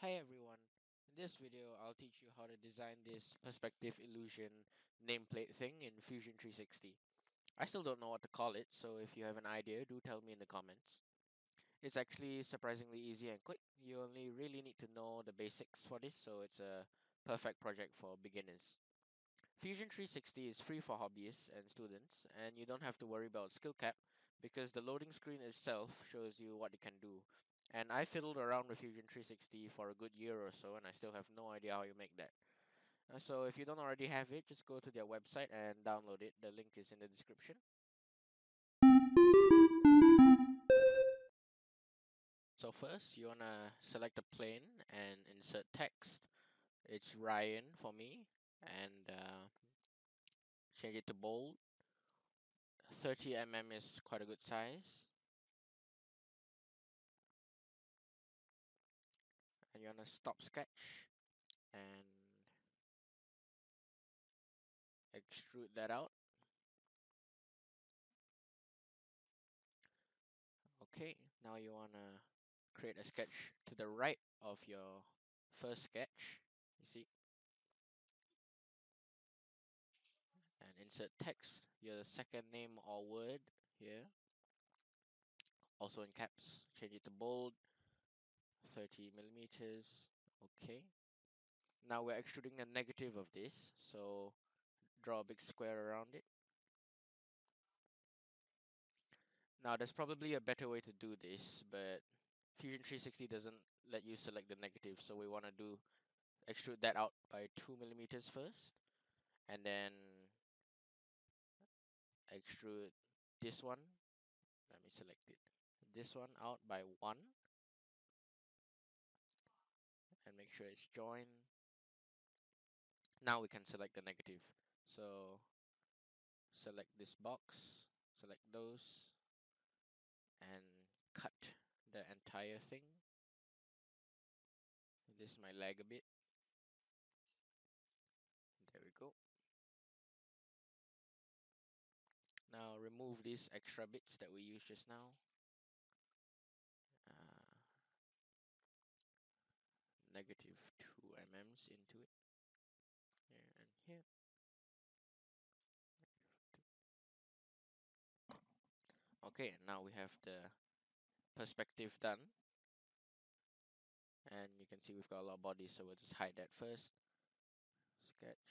Hi everyone, in this video I'll teach you how to design this perspective illusion nameplate thing in Fusion 360. I still don't know what to call it, so if you have an idea, do tell me in the comments. It's actually surprisingly easy and quick. You only really need to know the basics for this, so it's a perfect project for beginners. Fusion 360 is free for hobbyists and students, and you don't have to worry about skill cap because the loading screen itself shows you what it can do. And I fiddled around with Fusion 360 for a good year or so, and I still have no idea how you make that. So if you don't already have it, just go to their website and download it. The link is in the description. So first, you want to select a plane and insert text. It's Ryan for me, and change it to bold. 30mm is quite a good size. And you want to stop sketch and extrude that out. Okay, now you want to create a sketch to the right of your first sketch, you see, and insert text, your second name or word here, also in caps, change it to bold. 30mm, okay. Now we're extruding the negative of this, so draw a big square around it. Now there's probably a better way to do this, but Fusion 360 doesn't let you select the negative, so we want to extrude that out by 2mm first, and then extrude this one, let me select it, this one out by 1. And make sure it's joined. Now we can select the negative. So select this box, select those, and cut the entire thing. This might lag a bit. There we go. Now remove these extra bits that we used just now. Negative 2mm into it. Here and here. Okay, now we have the perspective done. And you can see we've got a lot of bodies, so we'll just hide that first. Sketch.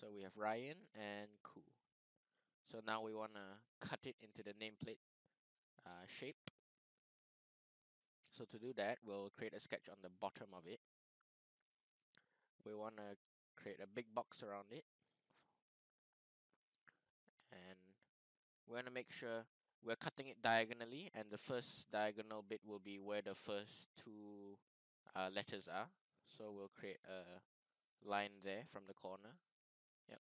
So we have Ryan and Khoo. So now we want to cut it into the nameplate shape. So to do that, we'll create a sketch on the bottom of it. We want to create a big box around it. And we're going to make sure we're cutting it diagonally, and the first diagonal bit will be where the first two letters are. So we'll create a line there from the corner. Yep.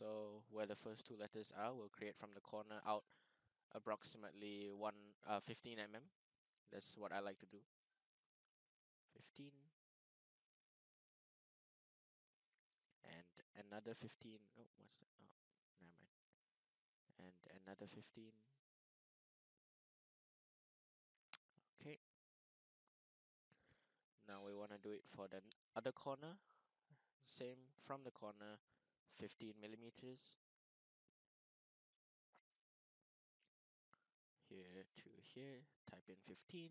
So where the first two letters are, we'll create from the corner out approximately 15mm. That's what I like to do. 15 and another 15. Oh, what's that? Oh, never mind. And another 15. Okay. Now we want to do it for the other corner. Same from the corner, 15mm. Here to here, type in 15,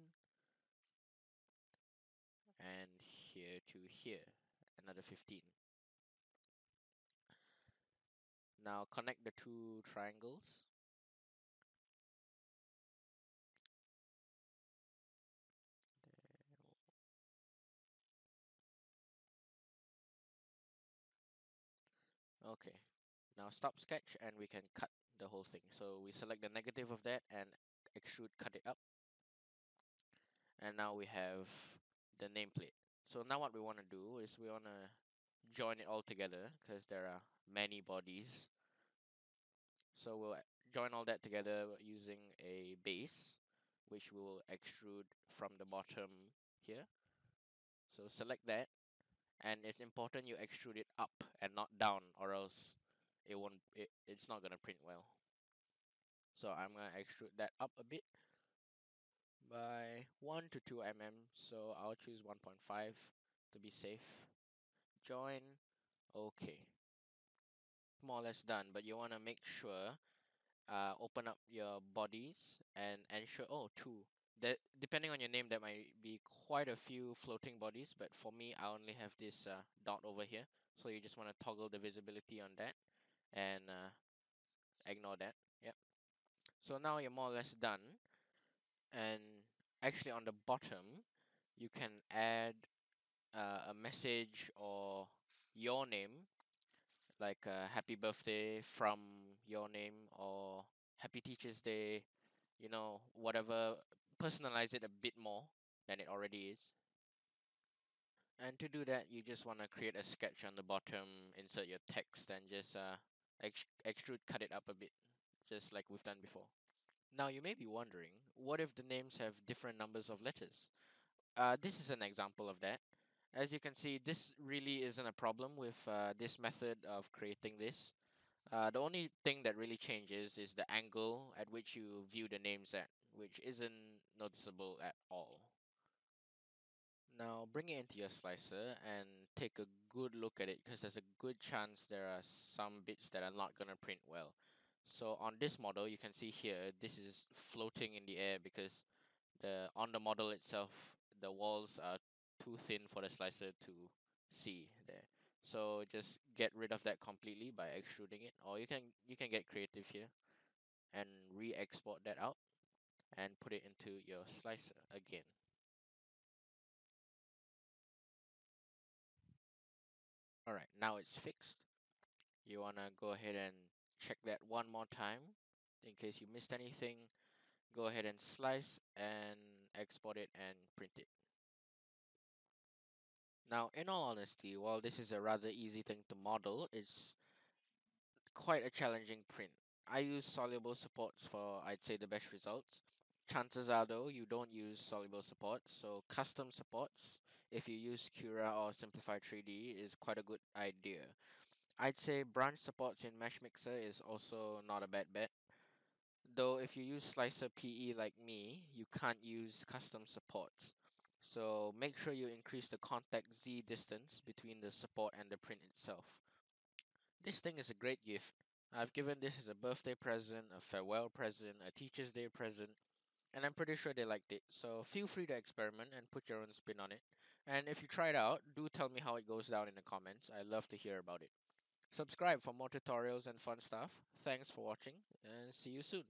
and here to here, another 15. Now connect the two triangles. Okay, now stop sketch and we can cut the whole thing. So we select the negative of that and extrude, cut it up. And now we have the nameplate. So now what we want to do is we want to join it all together because there are many bodies. So we'll join all that together using a base, which we'll extrude from the bottom here. So select that, and it's important you extrude it up and not down, or else it's not gonna print well. So I'm going to extrude that up a bit by 1 to 2 mm. So I'll choose 1.5 to be safe. Join. Okay. More or less done, but you want to make sure open up your bodies and ensure, oh, two. That, depending on your name, there might be quite a few floating bodies, but for me, I only have this dot over here. So you just want to toggle the visibility on that and ignore that. Yep. So now you're more or less done. And actually on the bottom, you can add a message or your name, like happy birthday from your name or happy teacher's day, you know, whatever. Personalize it a bit more than it already is. And to do that, you just want to create a sketch on the bottom, insert your text, and just extrude, cut it up a bit, just like we've done before. Now you may be wondering, what if the names have different numbers of letters? This is an example of that. As you can see, this really isn't a problem with this method of creating this. The only thing that really changes is the angle at which you view the names at, which isn't noticeable at all. Now bring it into your slicer and take a good look at it, because there's a good chance there are some bits that are not going to print well. So on this model, you can see here, this is floating in the air because on the model itself, the walls are too thin for the slicer to see there. So just get rid of that completely by extruding it, or you can get creative here and re-export that out and put it into your slicer again. Alright, now it's fixed. You wanna go ahead and check that one more time. In case you missed anything, go ahead and slice and export it and print it. Now, in all honesty, while this is a rather easy thing to model, it's quite a challenging print. I use soluble supports for, I'd say, the best results. Chances are, though, you don't use soluble supports, so custom supports, if you use Cura or Simplify 3D, is quite a good idea. I'd say branch supports in MeshMixer is also not a bad bet. Though, if you use Slicer PE like me, you can't use custom supports. So make sure you increase the contact Z distance between the support and the print itself. This thing is a great gift. I've given this as a birthday present, a farewell present, a teacher's day present, and I'm pretty sure they liked it. So feel free to experiment and put your own spin on it. And if you try it out, do tell me how it goes down in the comments. I love to hear about it. Subscribe for more tutorials and fun stuff. Thanks for watching, and see you soon.